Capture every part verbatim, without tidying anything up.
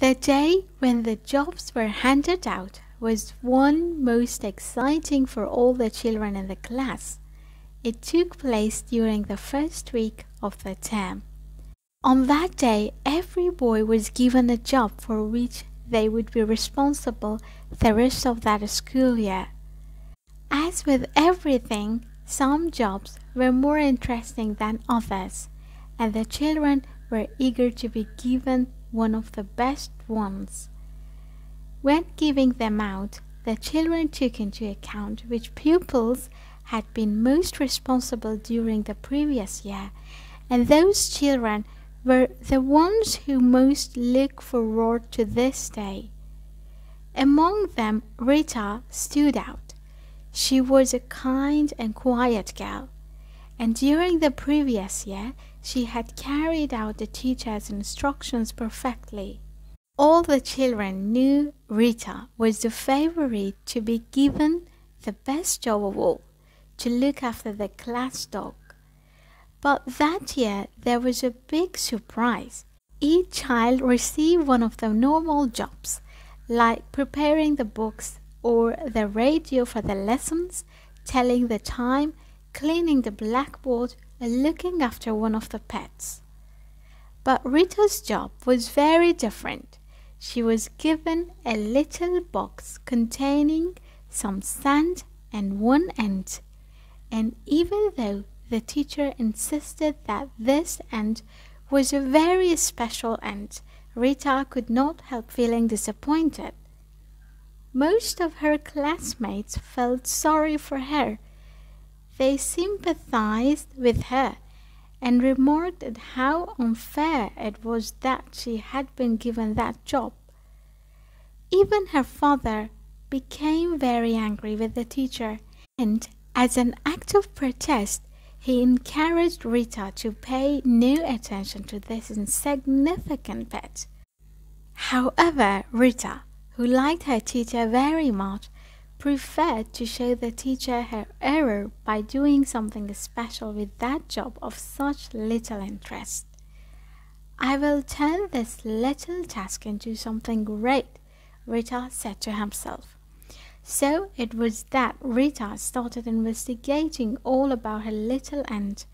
The day when the jobs were handed out was one most exciting for all the children in the class. It took place during the first week of the term. On that day, every boy was given a job for which they would be responsible the rest of that school year. As with everything, some jobs were more interesting than others, and the children were eager to be given one of the best ones. When giving them out, the children took into account which pupils had been most responsible during the previous year, and those children were the ones who most looked forward to this day. Among them, Rita stood out. She was a kind and quiet girl, and during the previous year, she had carried out the teacher's instructions perfectly. All the children knew Rita was the favorite to be given the best job of all, to look after the class dog. But that year there was a big surprise. Each child received one of the normal jobs, like preparing the books or the radio for the lessons, telling the time, cleaning the blackboard, and looking after one of the pets. But Rita's job was very different. She was given a little box containing some sand and one ant, and even though the teacher insisted that this ant was a very special ant, Rita could not help feeling disappointed. Most of her classmates felt sorry for her. They sympathized with her and remarked at how unfair it was that she had been given that job. Even her father became very angry with the teacher, and as an act of protest, he encouraged Rita to pay no attention to this insignificant pet. However, Rita, who liked her teacher very much, preferred to show the teacher her error by doing something special with that job of such little interest. "I will turn this little task into something great," Rita said to herself. So it was that Rita started investigating all about her little ant.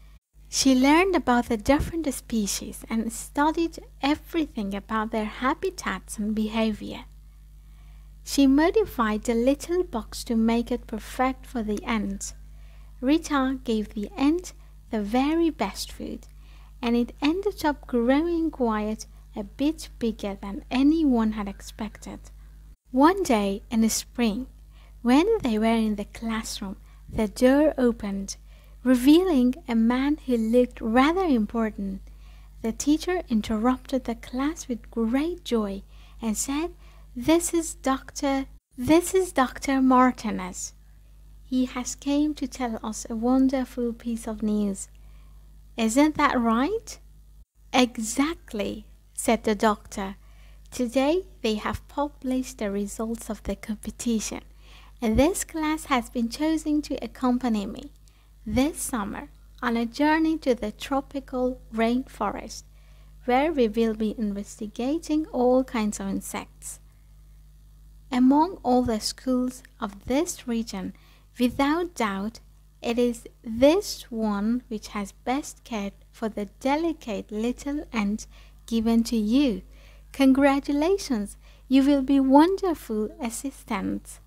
She learned about the different species and studied everything about their habitats and behavior. She modified the little box to make it perfect for the ant. Rita gave the ant the very best food, and it ended up growing quite a bit bigger than anyone had expected. One day in the spring, when they were in the classroom, the door opened, revealing a man who looked rather important. The teacher interrupted the class with great joy and said, This is Doctor This is Doctor Martinez. He has come to tell us a wonderful piece of news. Isn't that right?" "Exactly," said the doctor. "Today they have published the results of the competition, and this class has been chosen to accompany me this summer on a journey to the tropical rainforest, where we will be investigating all kinds of insects. Among all the schools of this region, without doubt, it is this one which has best cared for the delicate little ant given to you. Congratulations, you will be wonderful assistants."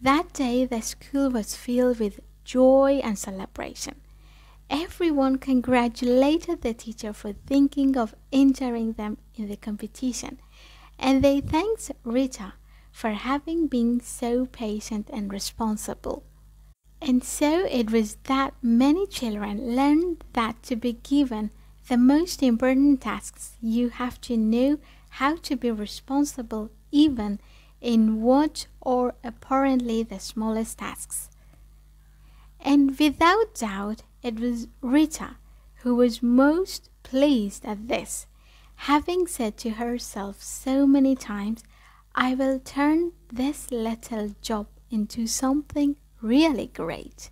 That day the school was filled with joy and celebration. Everyone congratulated the teacher for thinking of entering them in the competition, and they thanked Rita for having been so patient and responsible. And so it was that many children learned that to be given the most important tasks, you have to know how to be responsible even in what are apparently the smallest tasks. And without doubt, it was Rita who was most pleased at this. Having said to herself so many times, "I will turn this little job into something really great."